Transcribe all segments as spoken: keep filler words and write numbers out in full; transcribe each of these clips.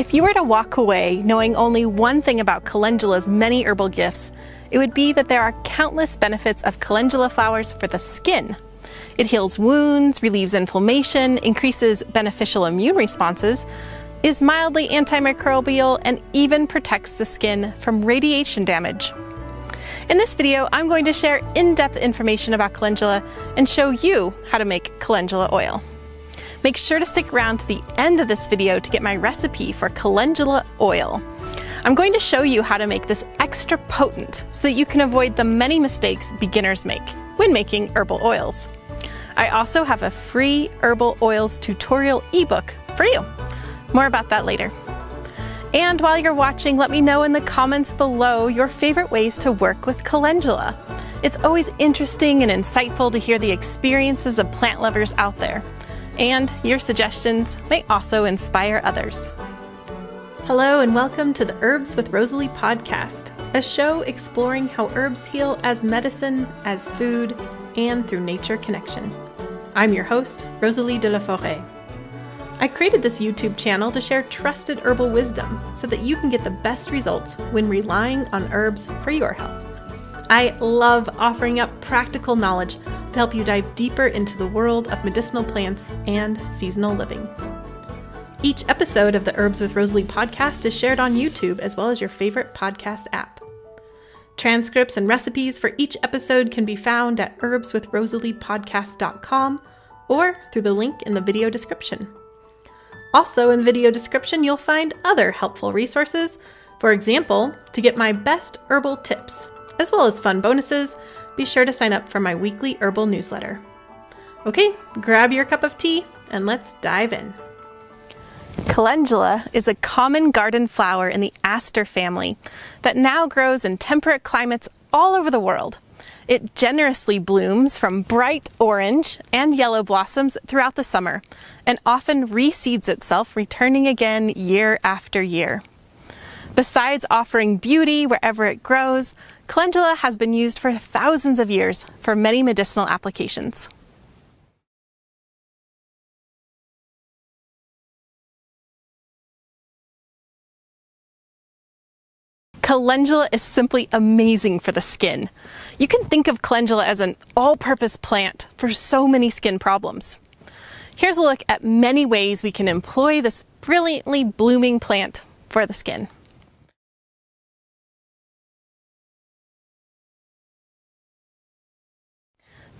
If you were to walk away knowing only one thing about calendula's many herbal gifts, it would be that there are countless benefits of calendula flowers for the skin. It heals wounds, relieves inflammation, increases beneficial immune responses, is mildly antimicrobial, and even protects the skin from radiation damage. In this video, I'm going to share in-depth information about calendula and show you how to make calendula oil. Make sure to stick around to the end of this video to get my recipe for calendula oil. I'm going to show you how to make this extra potent so that you can avoid the many mistakes beginners make when making herbal oils. I also have a free herbal oils tutorial ebook for you. More about that later. And while you're watching, let me know in the comments below your favorite ways to work with calendula. It's always interesting and insightful to hear the experiences of plant lovers out there. And your suggestions may also inspire others. Hello and welcome to the Herbs with Rosalee podcast, a show exploring how herbs heal as medicine, as food, and through nature connection. I'm your host, Rosalee de la Forêt. I created this YouTube channel to share trusted herbal wisdom so that you can get the best results when relying on herbs for your health. I love offering up practical knowledge to help you dive deeper into the world of medicinal plants and seasonal living. Each episode of the Herbs with Rosalee podcast is shared on YouTube as well as your favorite podcast app. Transcripts and recipes for each episode can be found at herbs with rosalee podcast dot com or through the link in the video description. Also in the video description, you'll find other helpful resources, for example, to get my best herbal tips, as well as fun bonuses. Be sure to sign up for my weekly herbal newsletter. Okay, grab your cup of tea and let's dive in. Calendula is a common garden flower in the aster family that now grows in temperate climates all over the world. It generously blooms from bright orange and yellow blossoms throughout the summer and often reseeds itself, returning again year after year. Besides offering beauty wherever it grows, calendula has been used for thousands of years for many medicinal applications. Calendula is simply amazing for the skin. You can think of calendula as an all-purpose plant for so many skin problems. Here's a look at many ways we can employ this brilliantly blooming plant for the skin.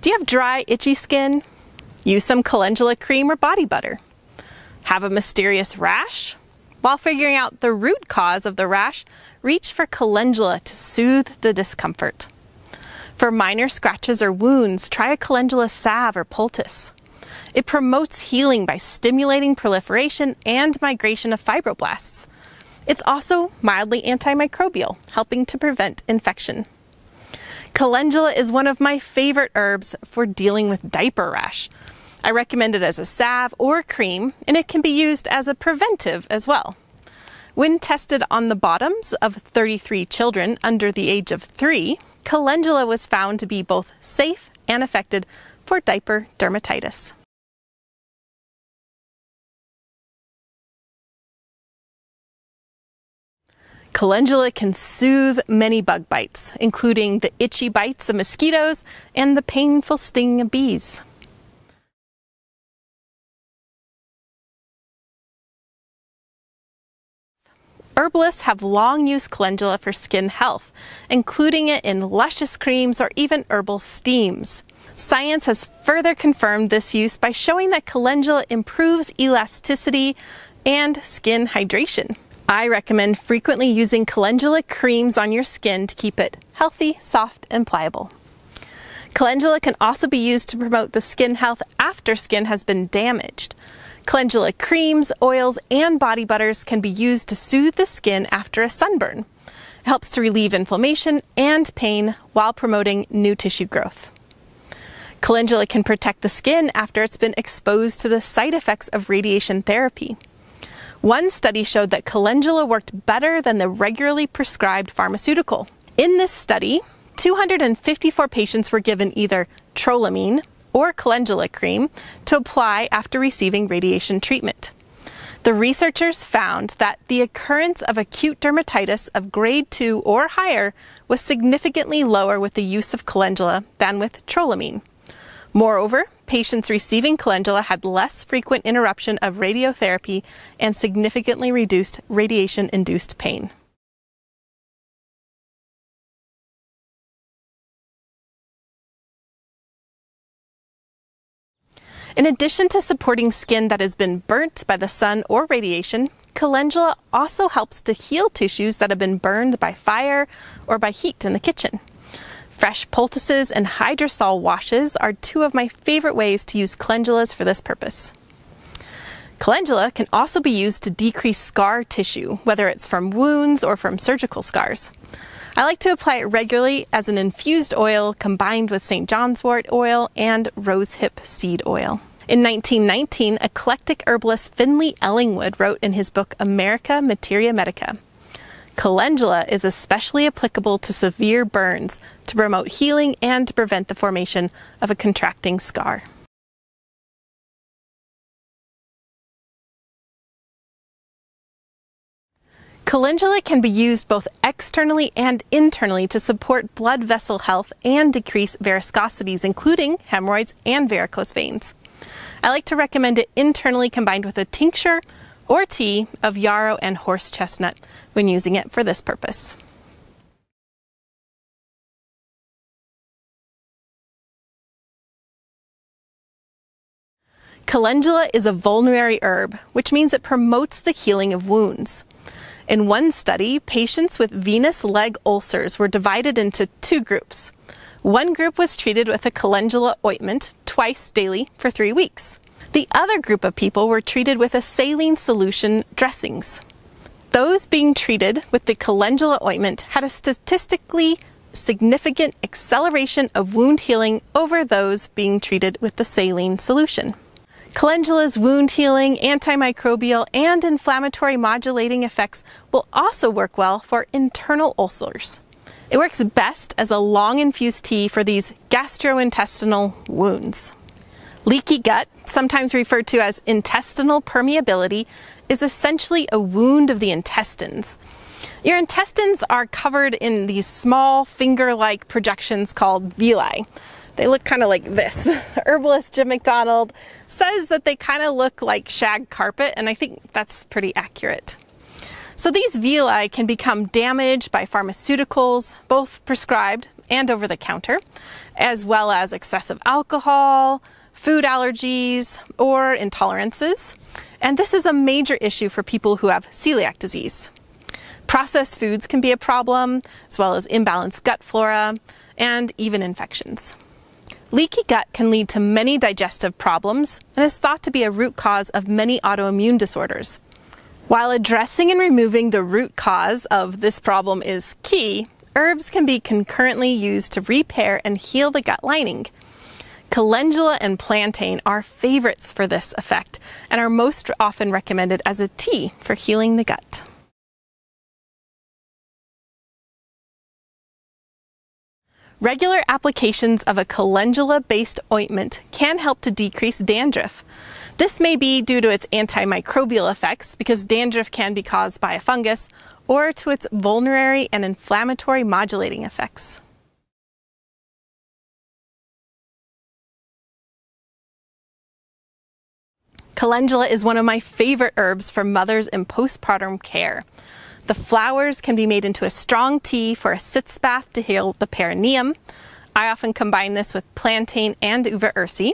Do you have dry, itchy skin? Use some calendula cream or body butter. Have a mysterious rash? While figuring out the root cause of the rash, reach for calendula to soothe the discomfort. For minor scratches or wounds, try a calendula salve or poultice. It promotes healing by stimulating proliferation and migration of fibroblasts. It's also mildly antimicrobial, helping to prevent infection. Calendula is one of my favorite herbs for dealing with diaper rash. I recommend it as a salve or cream, and it can be used as a preventive as well. When tested on the bottoms of thirty-three children under the age of three, calendula was found to be both safe and effective for diaper dermatitis. Calendula can soothe many bug bites, including the itchy bites of mosquitoes and the painful sting of bees. Herbalists have long used calendula for skin health, including it in luscious creams or even herbal steams. Science has further confirmed this use by showing that calendula improves elasticity and skin hydration. I recommend frequently using calendula creams on your skin to keep it healthy, soft, and pliable. Calendula can also be used to promote the skin health after skin has been damaged. Calendula creams, oils, and body butters can be used to soothe the skin after a sunburn. It helps to relieve inflammation and pain while promoting new tissue growth. Calendula can protect the skin after it's been exposed to the side effects of radiation therapy. One study showed that calendula worked better than the regularly prescribed pharmaceutical. In this study, two hundred fifty-four patients were given either trolamine or calendula cream to apply after receiving radiation treatment. The researchers found that the occurrence of acute dermatitis of grade two or higher was significantly lower with the use of calendula than with trolamine. Moreover, patients receiving calendula had less frequent interruption of radiotherapy and significantly reduced radiation-induced pain. In addition to supporting skin that has been burnt by the sun or radiation, calendula also helps to heal tissues that have been burned by fire or by heat in the kitchen. Fresh poultices and hydrosol washes are two of my favorite ways to use calendulas for this purpose. Calendula can also be used to decrease scar tissue, whether it's from wounds or from surgical scars. I like to apply it regularly as an infused oil combined with Saint John's wort oil and rosehip seed oil. In nineteen nineteen, eclectic herbalist Finley Ellingwood wrote in his book America Materia Medica, "Calendula is especially applicable to severe burns to promote healing and to prevent the formation of a contracting scar." Calendula can be used both externally and internally to support blood vessel health and decrease varicosities, including hemorrhoids and varicose veins. I like to recommend it internally combined with a tincture or tea of yarrow and horse chestnut when using it for this purpose. Calendula is a vulnerary herb, which means it promotes the healing of wounds. In one study, patients with venous leg ulcers were divided into two groups. One group was treated with a calendula ointment twice daily for three weeks. The other group of people were treated with a saline solution dressings. Those being treated with the calendula ointment had a statistically significant acceleration of wound healing over those being treated with the saline solution. Calendula's wound healing, antimicrobial, and inflammatory modulating effects will also work well for internal ulcers. It works best as a long infused tea for these gastrointestinal wounds. Leaky gut, sometimes referred to as intestinal permeability, is essentially a wound of the intestines. Your intestines are covered in these small finger-like projections called villi. They look kind of like this. Herbalist Jim McDonald says that they kind of look like shag carpet, and I think that's pretty accurate. So these villi can become damaged by pharmaceuticals, both prescribed and over the counter, as well as excessive alcohol, food allergies, or intolerances. And this is a major issue for people who have celiac disease. Processed foods can be a problem, as well as imbalanced gut flora, and even infections. Leaky gut can lead to many digestive problems and is thought to be a root cause of many autoimmune disorders. While addressing and removing the root cause of this problem is key, herbs can be concurrently used to repair and heal the gut lining. Calendula and plantain are favorites for this effect and are most often recommended as a tea for healing the gut. Regular applications of a calendula-based ointment can help to decrease dandruff. This may be due to its antimicrobial effects, because dandruff can be caused by a fungus, or to its vulnerary and inflammatory modulating effects. Calendula is one of my favorite herbs for mothers in postpartum care. The flowers can be made into a strong tea for a sitz bath to heal the perineum. I often combine this with plantain and uva ursi.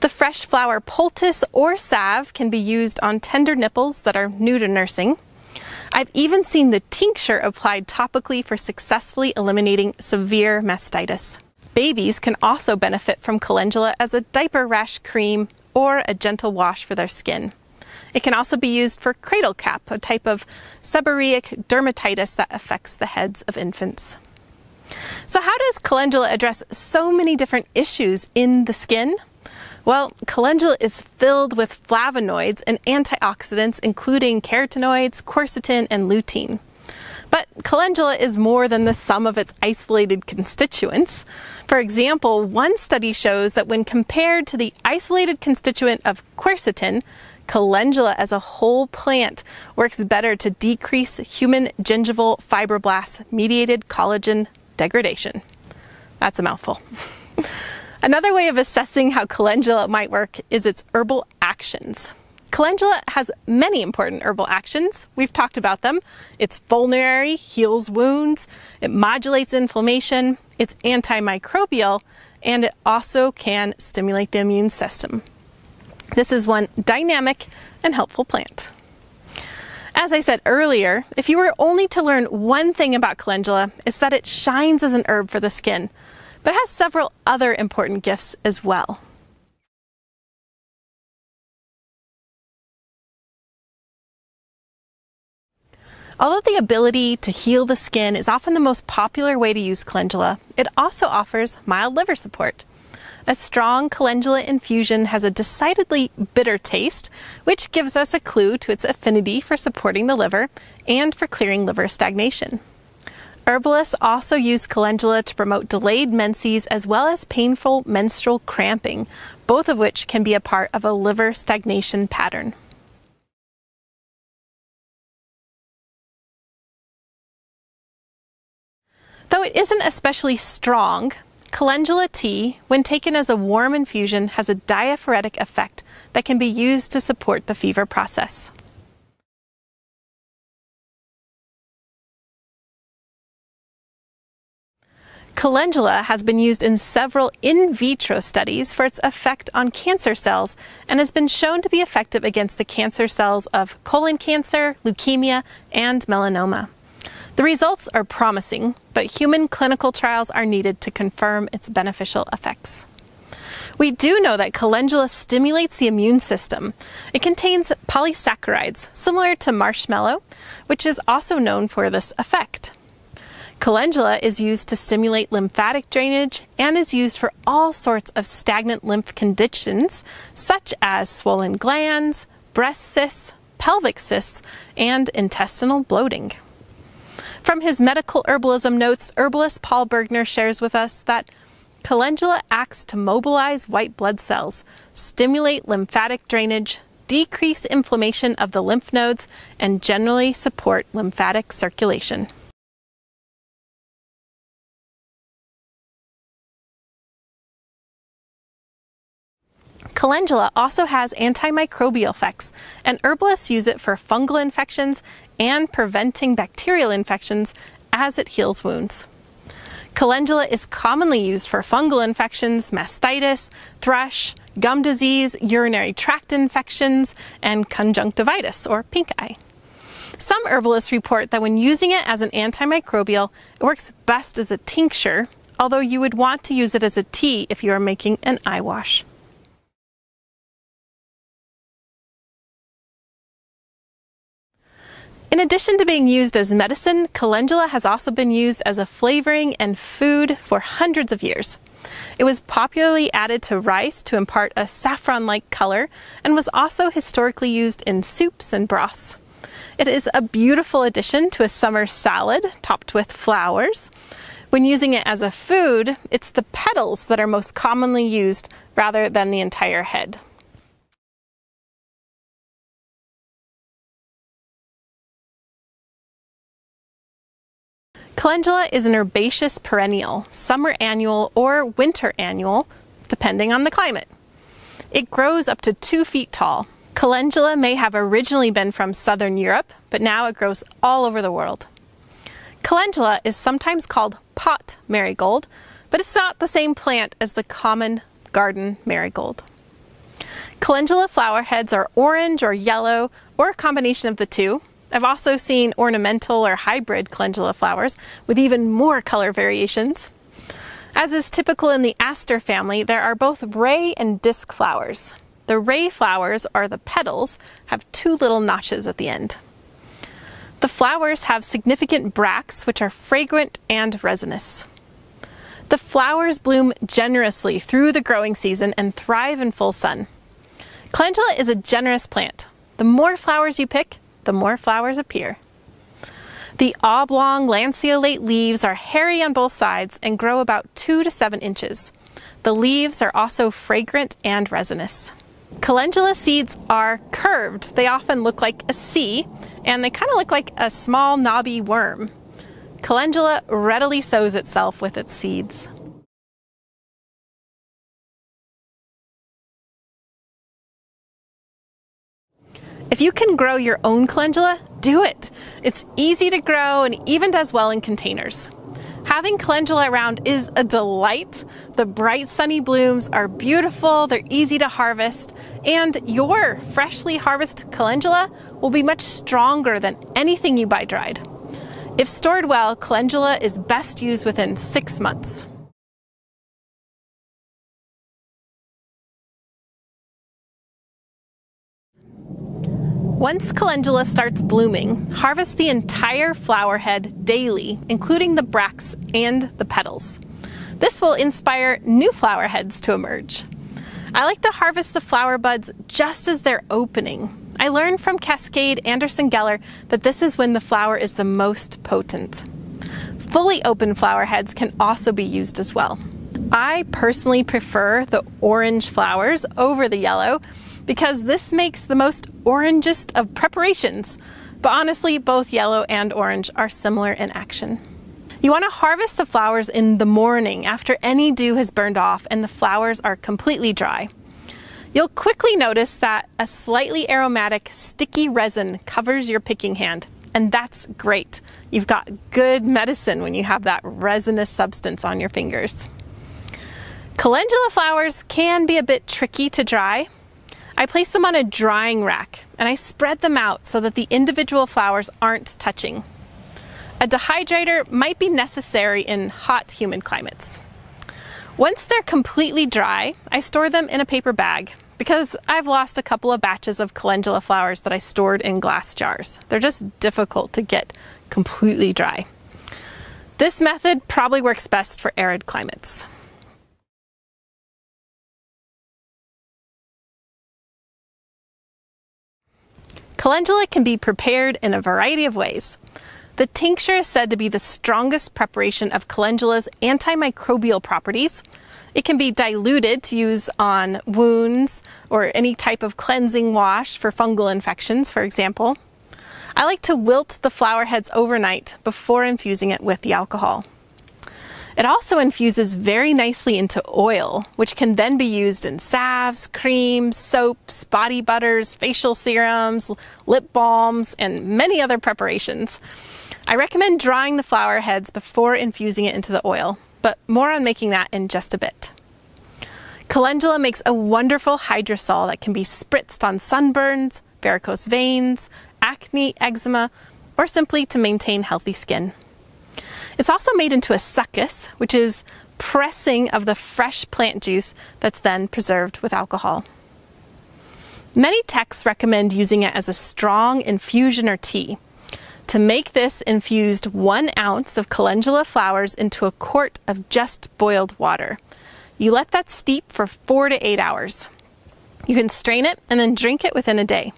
The fresh flower poultice or salve can be used on tender nipples that are new to nursing. I've even seen the tincture applied topically for successfully eliminating severe mastitis. Babies can also benefit from calendula as a diaper rash cream or a gentle wash for their skin. It can also be used for cradle cap, a type of seborrheic dermatitis that affects the heads of infants. So how does calendula address so many different issues in the skin? Well, calendula is filled with flavonoids and antioxidants, including carotenoids, quercetin, and lutein. But calendula is more than the sum of its isolated constituents. For example, one study shows that when compared to the isolated constituent of quercetin, Calendula as a whole plant works better to decrease human gingival fibroblast-mediated collagen degradation. That's a mouthful. Another way of assessing how calendula might work is its herbal actions. Calendula has many important herbal actions. We've talked about them. It's vulnerary, heals wounds, it modulates inflammation, it's antimicrobial, and it also can stimulate the immune system. This is one dynamic and helpful plant. As I said earlier, if you were only to learn one thing about calendula, it's that it shines as an herb for the skin, but it has several other important gifts as well. Although the ability to heal the skin is often the most popular way to use calendula, it also offers mild liver support. A strong calendula infusion has a decidedly bitter taste, which gives us a clue to its affinity for supporting the liver and for clearing liver stagnation. Herbalists also use calendula to promote delayed menses as well as painful menstrual cramping, both of which can be a part of a liver stagnation pattern. Though it isn't especially strong, calendula tea, when taken as a warm infusion, has a diaphoretic effect that can be used to support the fever process. Calendula has been used in several in vitro studies for its effect on cancer cells and has been shown to be effective against the cancer cells of colon cancer, leukemia, and melanoma. The results are promising, but human clinical trials are needed to confirm its beneficial effects. We do know that calendula stimulates the immune system. It contains polysaccharides, similar to marshmallow, which is also known for this effect. Calendula is used to stimulate lymphatic drainage and is used for all sorts of stagnant lymph conditions, such as swollen glands, breast cysts, pelvic cysts, and intestinal bloating. From his medical herbalism notes, herbalist Paul Bergner shares with us that calendula acts to mobilize white blood cells, stimulate lymphatic drainage, decrease inflammation of the lymph nodes, and generally support lymphatic circulation. Calendula also has antimicrobial effects, and herbalists use it for fungal infections and preventing bacterial infections as it heals wounds. Calendula is commonly used for fungal infections, mastitis, thrush, gum disease, urinary tract infections, and conjunctivitis or pink eye. Some herbalists report that when using it as an antimicrobial, it works best as a tincture, although you would want to use it as a tea if you are making an eye wash. In addition to being used as medicine, calendula has also been used as a flavoring and food for hundreds of years. It was popularly added to rice to impart a saffron-like color and was also historically used in soups and broths. It is a beautiful addition to a summer salad topped with flowers. When using it as a food, it's the petals that are most commonly used rather than the entire head. Calendula is an herbaceous perennial, summer annual or winter annual, depending on the climate. It grows up to two feet tall. Calendula may have originally been from southern Europe, but now it grows all over the world. Calendula is sometimes called pot marigold, but it's not the same plant as the common garden marigold. Calendula flower heads are orange or yellow, or a combination of the two. I've also seen ornamental or hybrid calendula flowers with even more color variations. As is typical in the aster family, there are both ray and disc flowers. The ray flowers, or the petals, have two little notches at the end. The flowers have significant bracts, which are fragrant and resinous. The flowers bloom generously through the growing season and thrive in full sun. Calendula is a generous plant. The more flowers you pick, the more flowers appear. The oblong lanceolate leaves are hairy on both sides and grow about two to seven inches. The leaves are also fragrant and resinous. Calendula seeds are curved. They often look like a C, and they kind of look like a small knobby worm. Calendula readily sows itself with its seeds. If you can grow your own calendula, do it. It's easy to grow and even does well in containers. Having calendula around is a delight. The bright sunny blooms are beautiful, they're easy to harvest, and your freshly harvested calendula will be much stronger than anything you buy dried. If stored well, calendula is best used within six months. Once calendula starts blooming, harvest the entire flower head daily, including the bracts and the petals. This will inspire new flower heads to emerge. I like to harvest the flower buds just as they're opening. I learned from Cascade Anderson Geller that this is when the flower is the most potent. Fully open flower heads can also be used as well. I personally prefer the orange flowers over the yellow, because this makes the most orangest of preparations. But honestly, both yellow and orange are similar in action. You want to harvest the flowers in the morning after any dew has burned off and the flowers are completely dry. You'll quickly notice that a slightly aromatic, sticky resin covers your picking hand, and that's great. You've got good medicine when you have that resinous substance on your fingers. Calendula flowers can be a bit tricky to dry. I place them on a drying rack and I spread them out so that the individual flowers aren't touching. A dehydrator might be necessary in hot, humid climates. Once they're completely dry, I store them in a paper bag because I've lost a couple of batches of calendula flowers that I stored in glass jars. They're just difficult to get completely dry. This method probably works best for arid climates. Calendula can be prepared in a variety of ways. The tincture is said to be the strongest preparation of calendula's antimicrobial properties. It can be diluted to use on wounds or any type of cleansing wash for fungal infections, for example. I like to wilt the flower heads overnight before infusing it with the alcohol. It also infuses very nicely into oil, which can then be used in salves, creams, soaps, body butters, facial serums, lip balms, and many other preparations. I recommend drying the flower heads before infusing it into the oil, but more on making that in just a bit. Calendula makes a wonderful hydrosol that can be spritzed on sunburns, varicose veins, acne, eczema, or simply to maintain healthy skin. It's also made into a succus, which is pressing of the fresh plant juice that's then preserved with alcohol. Many texts recommend using it as a strong infusion or tea. To make this, infused one ounce of calendula flowers into a quart of just boiled water. You let that steep for four to eight hours. You can strain it and then drink it within a day.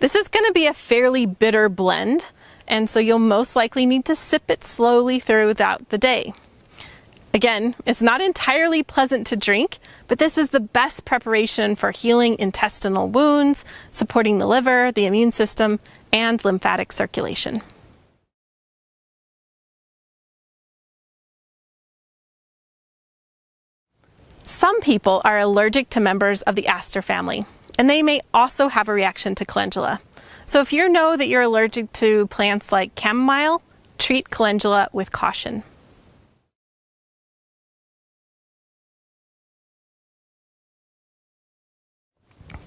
This is going to be a fairly bitter blend, and so you'll most likely need to sip it slowly throughout the day. Again, it's not entirely pleasant to drink, but this is the best preparation for healing intestinal wounds, supporting the liver, the immune system, and lymphatic circulation. Some people are allergic to members of the aster family, and they may also have a reaction to calendula. So if you know that you're allergic to plants like chamomile, treat calendula with caution.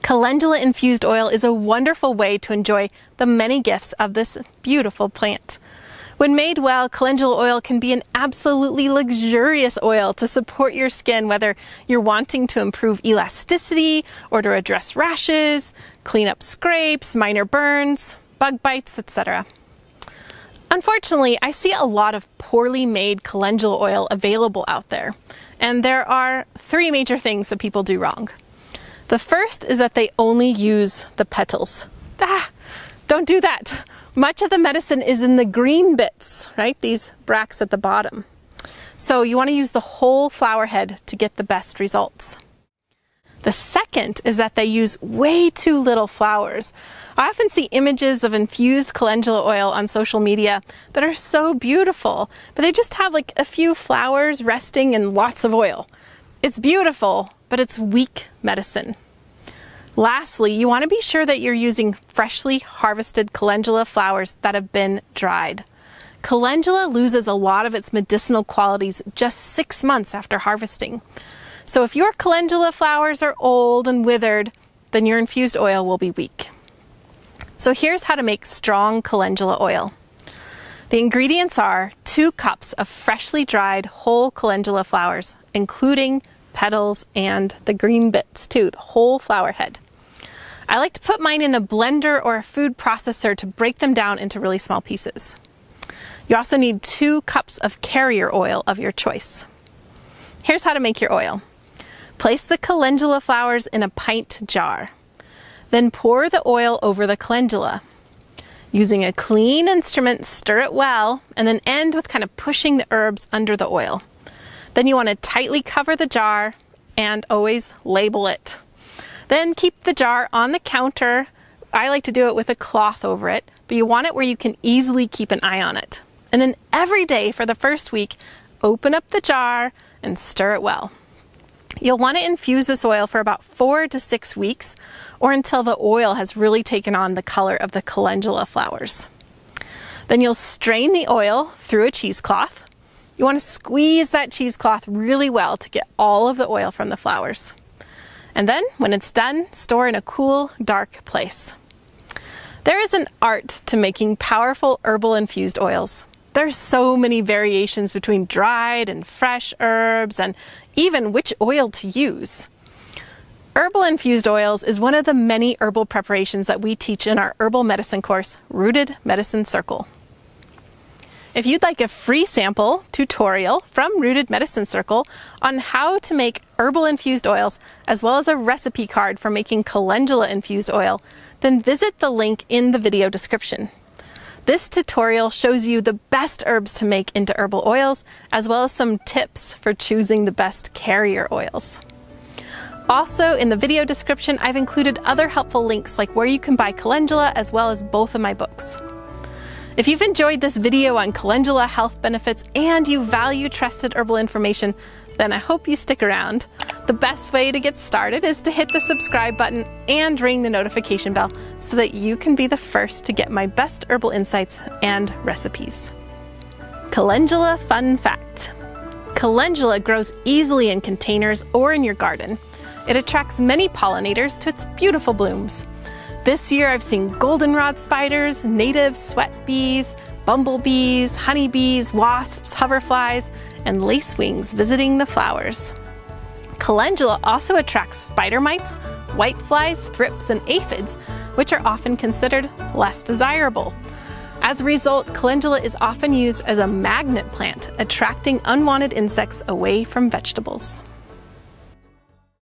Calendula-infused oil is a wonderful way to enjoy the many gifts of this beautiful plant. When made well, calendula oil can be an absolutely luxurious oil to support your skin, whether you're wanting to improve elasticity or to address rashes, clean up scrapes, minor burns, bug bites, et cetera. Unfortunately, I see a lot of poorly made calendula oil available out there, and there are three major things that people do wrong. The first is that they only use the petals. Ah, don't do that. Much of the medicine is in the green bits, right? These bracts at the bottom. So you want to use the whole flower head to get the best results. The second is that they use way too little flowers. I often see images of infused calendula oil on social media that are so beautiful, but they just have like a few flowers resting in lots of oil. It's beautiful, but it's weak medicine. Lastly, you want to be sure that you're using freshly harvested calendula flowers that have been dried. Calendula loses a lot of its medicinal qualities just six months after harvesting. So if your calendula flowers are old and withered, then your infused oil will be weak. So here's how to make strong calendula oil. The ingredients are two cups of freshly dried whole calendula flowers, including petals and the green bits too, the whole flower head. I like to put mine in a blender or a food processor to break them down into really small pieces. You also need two cups of carrier oil of your choice. Here's how to make your oil. Place the calendula flowers in a pint jar. Then pour the oil over the calendula. Using a clean instrument, stir it well, and then end with kind of pushing the herbs under the oil. Then you want to tightly cover the jar and always label it. Then keep the jar on the counter. I like to do it with a cloth over it, but you want it where you can easily keep an eye on it. And then every day for the first week, open up the jar and stir it well. You'll want to infuse this oil for about four to six weeks, or until the oil has really taken on the color of the calendula flowers. Then you'll strain the oil through a cheesecloth. You want to squeeze that cheesecloth really well to get all of the oil from the flowers. And then, when it's done, store in a cool, dark place. There is an art to making powerful herbal infused oils. There's so many variations between dried and fresh herbs and even which oil to use. Herbal infused oils is one of the many herbal preparations that we teach in our herbal medicine course, Rooted Medicine Circle. If you'd like a free sample tutorial from Rooted Medicine Circle on how to make herbal infused oils, as well as a recipe card for making calendula infused oil, then visit the link in the video description. This tutorial shows you the best herbs to make into herbal oils, as well as some tips for choosing the best carrier oils. Also, in the video description, I've included other helpful links like where you can buy calendula, as well as both of my books. If you've enjoyed this video on calendula health benefits and you value trusted herbal information, then I hope you stick around. The best way to get started is to hit the subscribe button and ring the notification bell so that you can be the first to get my best herbal insights and recipes. Calendula fun fact. Calendula grows easily in containers or in your garden. It attracts many pollinators to its beautiful blooms. This year I've seen goldenrod spiders, native sweat bees, bumblebees, honeybees, wasps, hoverflies, and lacewings visiting the flowers. Calendula also attracts spider mites, whiteflies, thrips, and aphids, which are often considered less desirable. As a result, calendula is often used as a magnet plant, attracting unwanted insects away from vegetables.